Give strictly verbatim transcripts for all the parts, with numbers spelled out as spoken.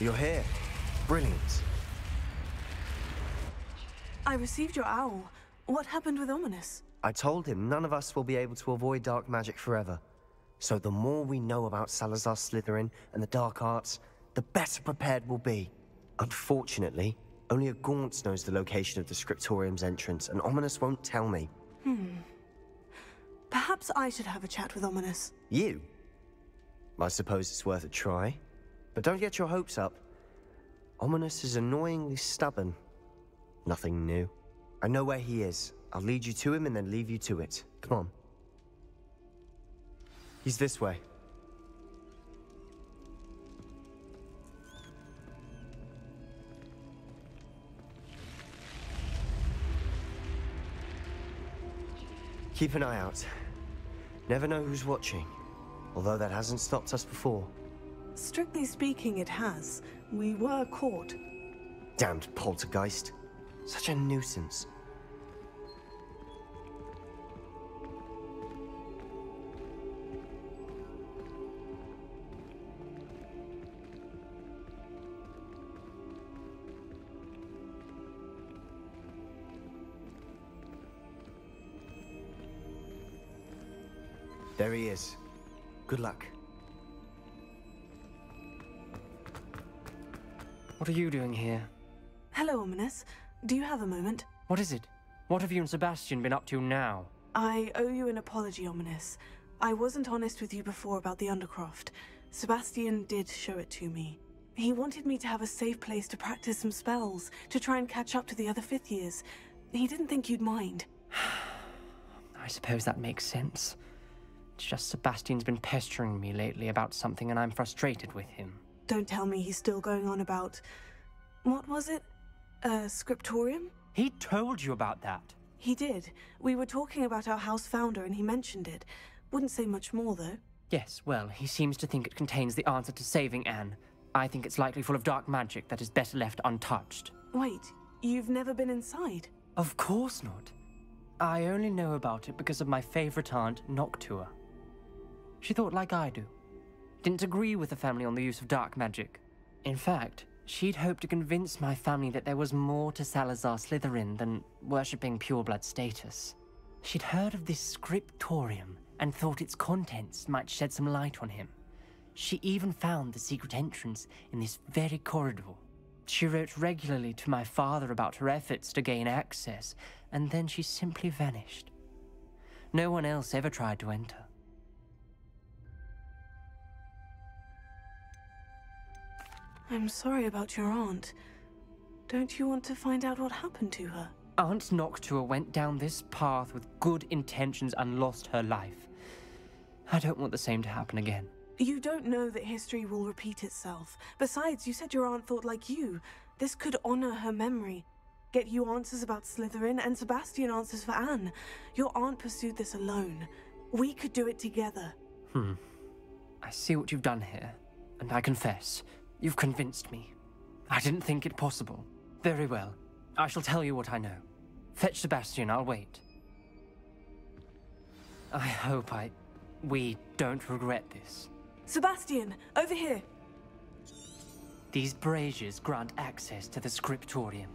You're here. Brilliant. I received your owl. What happened with Ominis? I told him none of us will be able to avoid dark magic forever. So the more we know about Salazar Slytherin and the dark arts, the better prepared we'll be. Unfortunately, only a Gaunt knows the location of the Scriptorium's entrance, and Ominis won't tell me. Hmm. Perhaps I should have a chat with Ominis. You? I suppose it's worth a try. But don't get your hopes up. Ominis is annoyingly stubborn. Nothing new. I know where he is. I'll lead you to him and then leave you to it. Come on. He's this way. Keep an eye out. Never know who's watching. Although that hasn't stopped us before. Strictly speaking, it has. We were caught. Damned poltergeist. Such a nuisance. There he is. Good luck. What are you doing here? Hello, Ominis. Do you have a moment? What is it? What have you and Sebastian been up to now? I owe you an apology, Ominis. I wasn't honest with you before about the Undercroft. Sebastian did show it to me. He wanted me to have a safe place to practice some spells, to try and catch up to the other fifth years. He didn't think you'd mind. I suppose that makes sense. It's just Sebastian's been pestering me lately about something and I'm frustrated with him. Don't tell me he's still going on about... what was it? Uh, Scriptorium? He told you about that. He did. We were talking about our house founder and he mentioned it. Wouldn't say much more, though. Yes, well, he seems to think it contains the answer to saving Anne. I think it's likely full of dark magic that is better left untouched. Wait, you've never been inside? Of course not. I only know about it because of my favorite aunt, Noctua. She thought like I do. Didn't agree with the family on the use of dark magic. In fact, she'd hoped to convince my family that there was more to Salazar Slytherin than worshipping pureblood status. She'd heard of this scriptorium and thought its contents might shed some light on him. She even found the secret entrance in this very corridor. She wrote regularly to my father about her efforts to gain access, and then she simply vanished. No one else ever tried to enter. I'm sorry about your aunt. Don't you want to find out what happened to her? Aunt Noctua went down this path with good intentions and lost her life. I don't want the same to happen again. You don't know that history will repeat itself. Besides, you said your aunt thought like you. This could honor her memory. Get you answers about Slytherin and Sebastian answers for Anne. Your aunt pursued this alone. We could do it together. Hmm. I see what you've done here, and I confess. You've convinced me. I didn't think it possible. Very well. I shall tell you what I know. Fetch Sebastian, I'll wait. I hope I... we don't regret this. Sebastian, over here! These braziers grant access to the Scriptorium.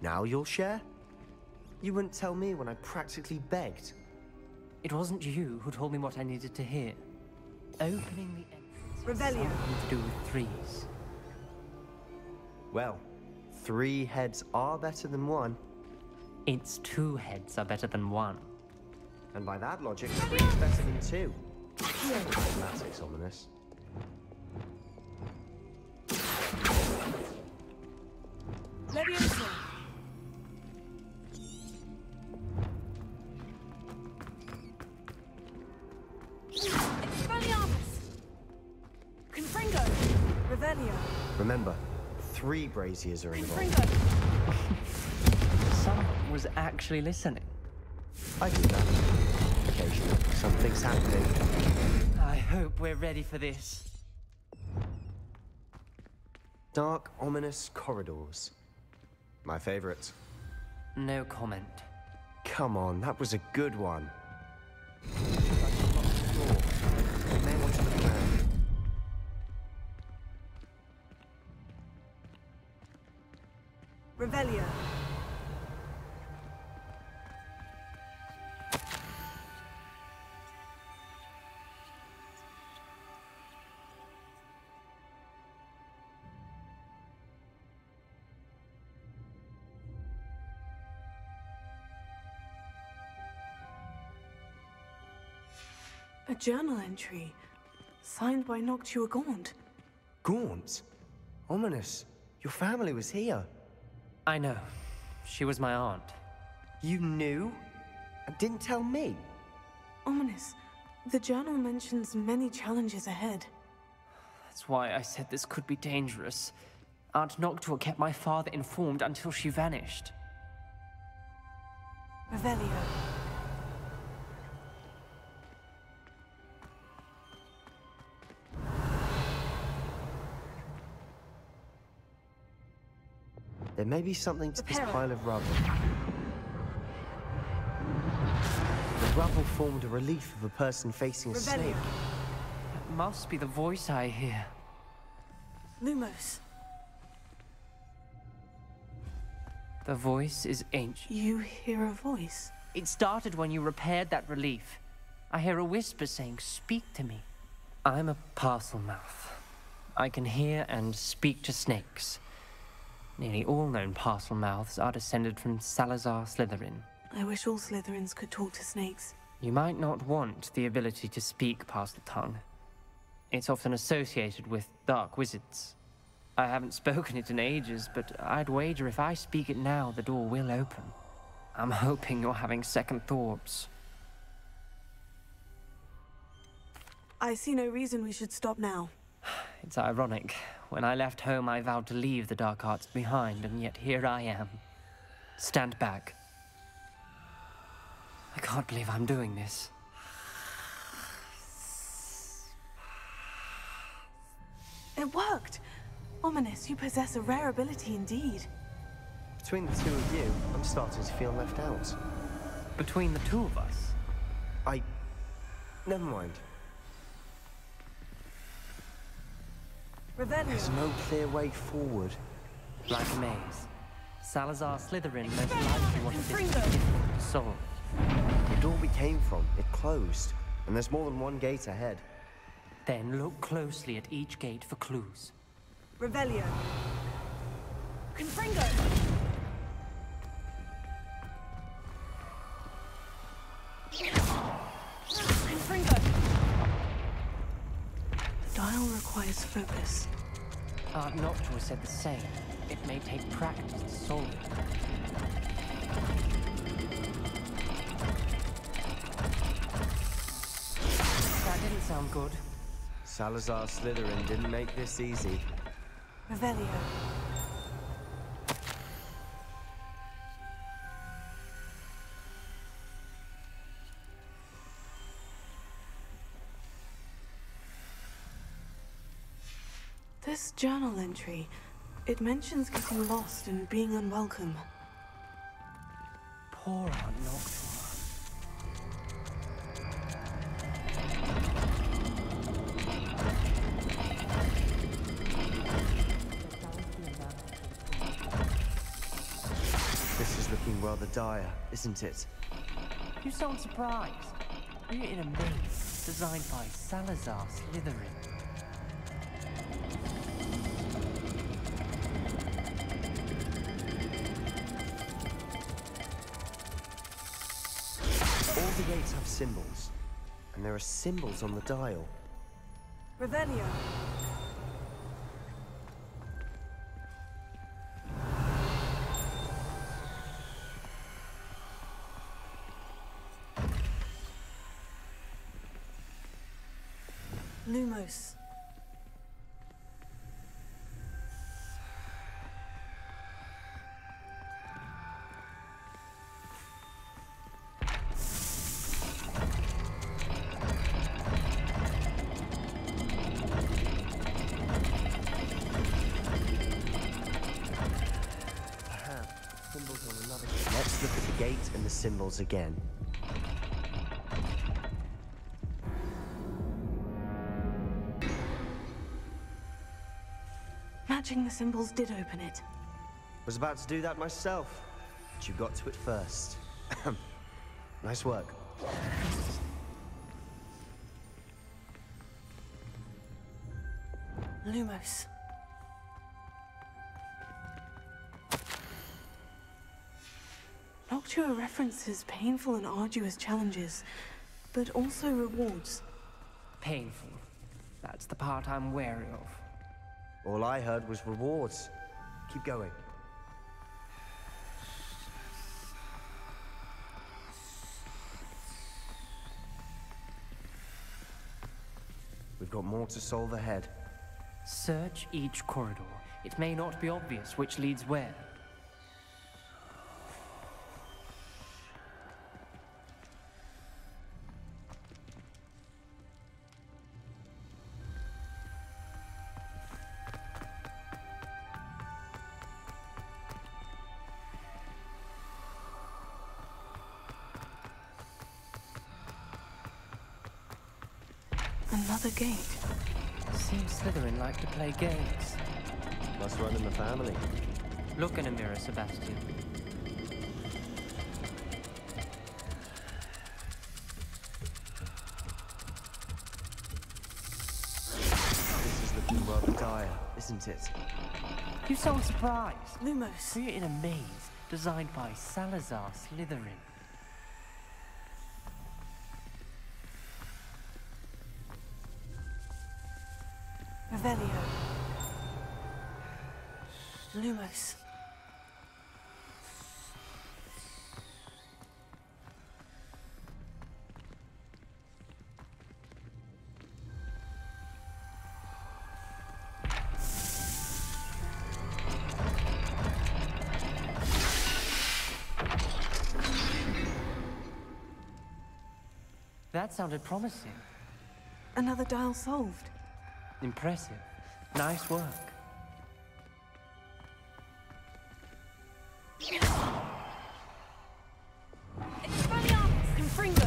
Now you'll share? You wouldn't tell me when I practically begged. It wasn't you who told me what I needed to hear. Opening the... Revelio. Something to do with threes. Well, three heads are better than one. It's two heads are better than one. And by that logic, three is better than two. Mathematics, Ominis. Leviosa. Remember, three braziers are involved. Someone was actually listening. I do that. Occasionally, something's happening. I hope we're ready for this. Dark, ominous corridors. My favorite. No comment. Come on, that was a good one. Revelio. A journal entry, signed by Noctua Gaunt. Gaunt? Ominis, your family was here. I know. She was my aunt. You knew? And didn't tell me? Ominis, the journal mentions many challenges ahead. That's why I said this could be dangerous. Aunt Noctua kept my father informed until she vanished. Revelio. There may be something to this pile of rubble. The rubble formed a relief of a person facing a Rebellion. snake. That must be the voice I hear. Lumos. The voice is ancient. You hear a voice? It started when you repaired that relief. I hear a whisper saying, "Speak to me." I'm a Parselmouth. I can hear and speak to snakes. Nearly all known Parselmouths are descended from Salazar Slytherin. I wish all Slytherins could talk to snakes. You might not want the ability to speak Parseltongue. It's often associated with dark wizards. I haven't spoken it in ages, but I'd wager if I speak it now, the door will open. I'm hoping you're having second thoughts. I see no reason we should stop now. It's ironic. When I left home, I vowed to leave the dark arts behind, and yet here I am. Stand back. I can't believe I'm doing this. It worked! Ominis, you possess a rare ability indeed. Between the two of you, I'm starting to feel left out. Between the two of us? I... Never mind. Revelio. There's no clear way forward. Like a maze. Salazar Slytherin most likely wanted this solved. The door we came from, it closed, and there's more than one gate ahead. Then look closely at each gate for clues. Revelio. Confringo. Confringo. Dial requires focus. Aunt Noctua said the same. It may take practice to solve it. That didn't sound good. Salazar Slytherin didn't make this easy. Revelio. This journal entry, it mentions getting lost and being unwelcome. Poor Aunt Noctua. This is looking rather dire, isn't it? You sound surprised. We're in a maze designed by Salazar Slytherin. Have symbols, and there are symbols on the dial. Revelio. Lumos. Symbols again. Matching the symbols did open it. Was about to do that myself, but you got to it first. Nice work. Lumos. Noctua references painful and arduous challenges, but also rewards. Painful. That's the part I'm wary of. All I heard was rewards. Keep going. We've got more to solve ahead. Search each corridor. It may not be obvious which leads where. Another gate. Seems Slytherin like to play games. Must run in the family. Look in a mirror, Sebastian. This is looking rather dire, isn't it? You sound surprised. Lumos. We're in a maze designed by Salazar Slytherin. Revelio. Lumos. That sounded promising. Another dial solved. Impressive. Nice work. Confringo.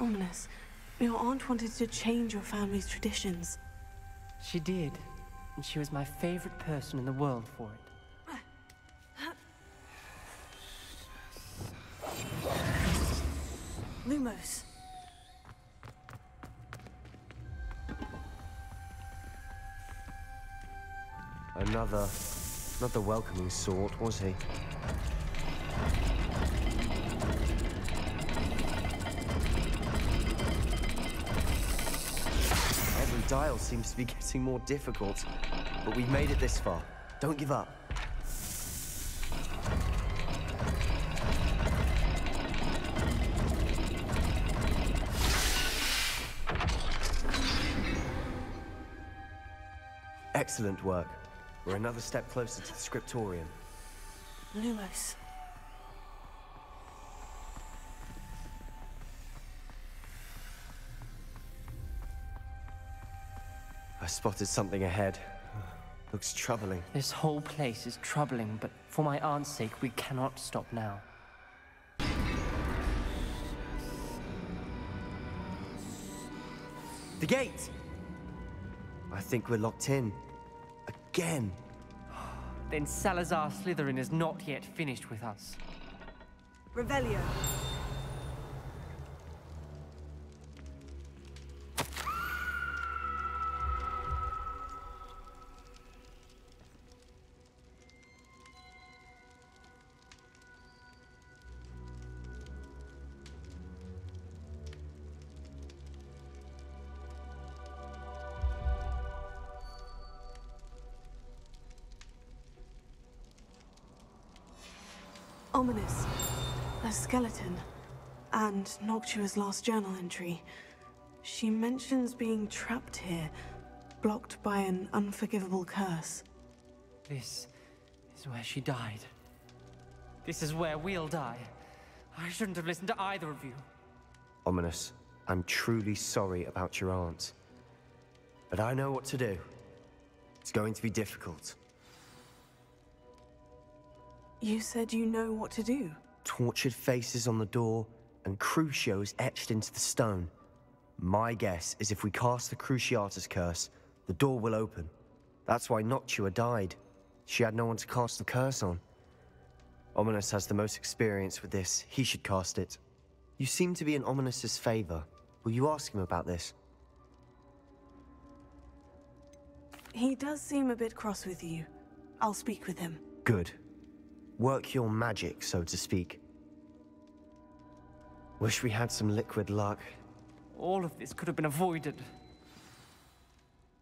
Ominis, your aunt wanted to change your family's traditions. She did, and she was my favorite person in the world for it. Lumos. Another, not the welcoming sort, was he? The dial seems to be getting more difficult, but we've made it this far. Don't give up. Excellent work. We're another step closer to the Scriptorium. Lumos. I spotted something ahead. Looks troubling. This whole place is troubling, but for my aunt's sake, we cannot stop now. The gate! I think we're locked in. Again. Then Salazar Slytherin is not yet finished with us. Revelio. Ominous, a skeleton, and Noctua's last journal entry. She mentions being trapped here, blocked by an unforgivable curse. This is where she died. This is where we'll die. I shouldn't have listened to either of you. Ominous, I'm truly sorry about your aunt. But I know what to do. It's going to be difficult. You said you know what to do. Tortured faces on the door and crucios etched into the stone. My guess is if we cast the Cruciatus Curse, the door will open. That's why Noctua died. She had no one to cast the curse on. Ominis has the most experience with this. He should cast it. You seem to be in Ominis's favor. Will you ask him about this? He does seem a bit cross with you. I'll speak with him. Good. Work your magic, so to speak. Wish we had some liquid luck. All of this could have been avoided.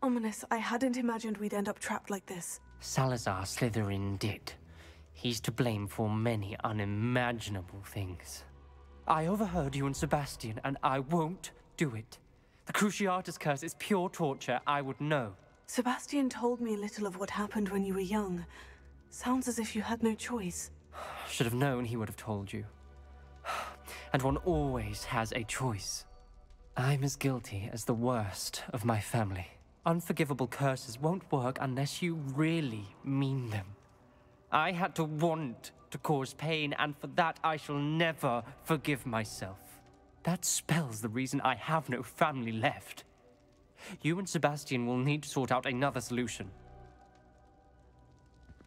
Ominis, I hadn't imagined we'd end up trapped like this. Salazar Slytherin did. He's to blame for many unimaginable things. I overheard you and Sebastian, and I won't do it. The Cruciatus Curse is pure torture. I would know. Sebastian told me little of what happened when you were young. Sounds as if you had no choice. Should have known he would have told you. And one always has a choice. I'm as guilty as the worst of my family. Unforgivable curses won't work unless you really mean them. I had to want to cause pain, and for that I shall never forgive myself. That spells the reason I have no family left. You and Sebastian will need to sort out another solution.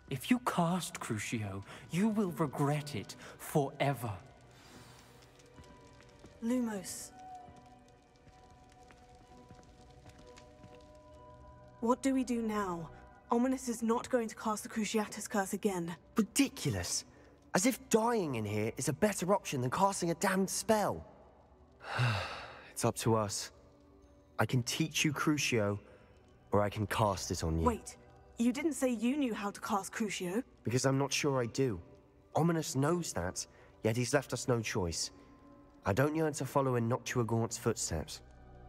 If you cast Crucio, you will regret it forever. Lumos. What do we do now? Ominis is not going to cast the Cruciatus Curse again. Ridiculous! As if dying in here is a better option than casting a damned spell. It's up to us. I can teach you Crucio, or I can cast it on you. Wait, you didn't say you knew how to cast Crucio? Because I'm not sure I do. Ominis knows that, yet he's left us no choice. I don't yearn to follow in Noctua Gaunt's footsteps.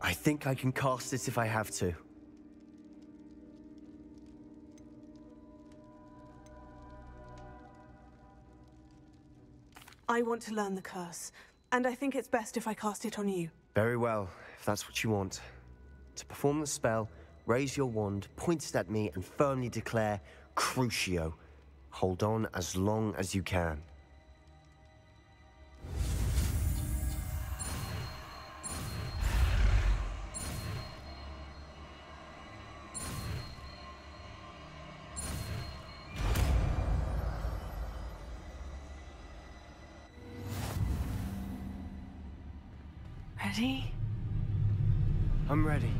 I think I can cast it if I have to. I want to learn the curse, and I think it's best if I cast it on you. Very well, if that's what you want. To perform the spell, raise your wand, point it at me, and firmly declare, Crucio. Hold on as long as you can. I'm ready.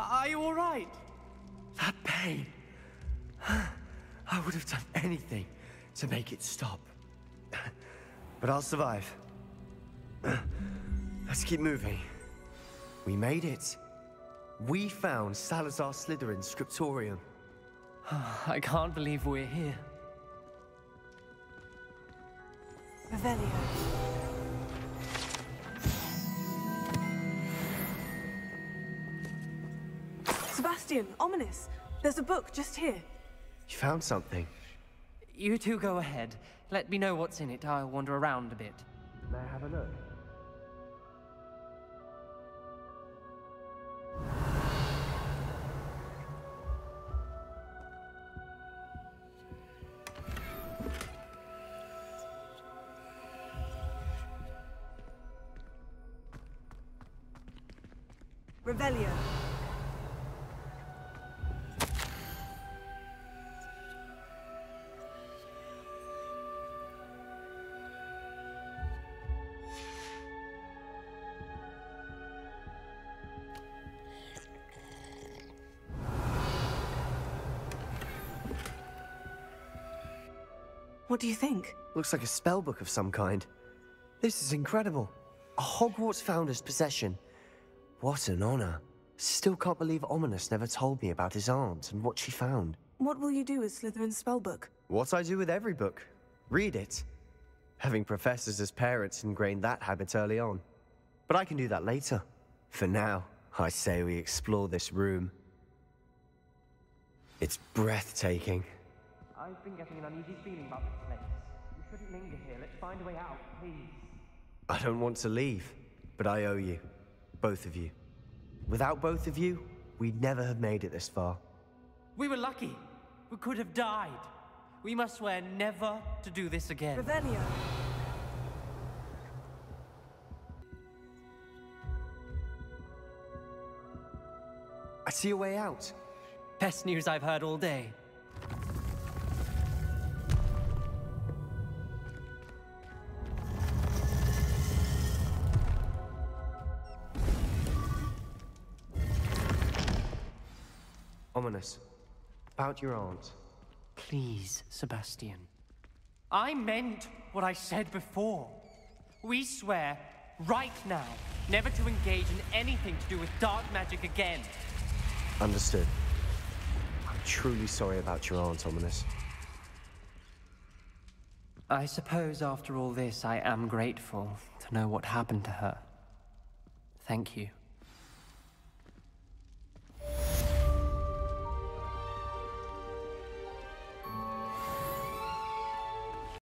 Are you all right? That pain. I would have done anything to make it stop. But I'll survive. Let's keep moving. We made it. We found Salazar Slytherin's Scriptorium. I can't believe we're here. Revelio. Sebastian, Ominis, there's a book just here. You found something. You two go ahead. Let me know what's in it. I'll wander around a bit. May I have a look? Revelio. What do you think? Looks like a spellbook of some kind. This is incredible. A Hogwarts founder's possession. What an honor. Still can't believe Ominis never told me about his aunt and what she found. What will you do with Slytherin's spellbook? What I do with every book. Read it. Having professors as parents ingrained that habit early on. But I can do that later. For now, I say we explore this room. It's breathtaking. I've been getting an uneasy feeling about this place. You shouldn't linger here. Let's find a way out, please. I don't want to leave, but I owe you. Both of you. Without both of you, we'd never have made it this far. We were lucky. We could have died. We must swear never to do this again. Revelio. I see a way out. Best news I've heard all day. Ominis, about your aunt. Please, Sebastian. I meant what I said before. We swear, right now, never to engage in anything to do with dark magic again. Understood. I'm truly sorry about your aunt, Ominis. I suppose after all this, I am grateful to know what happened to her. Thank you.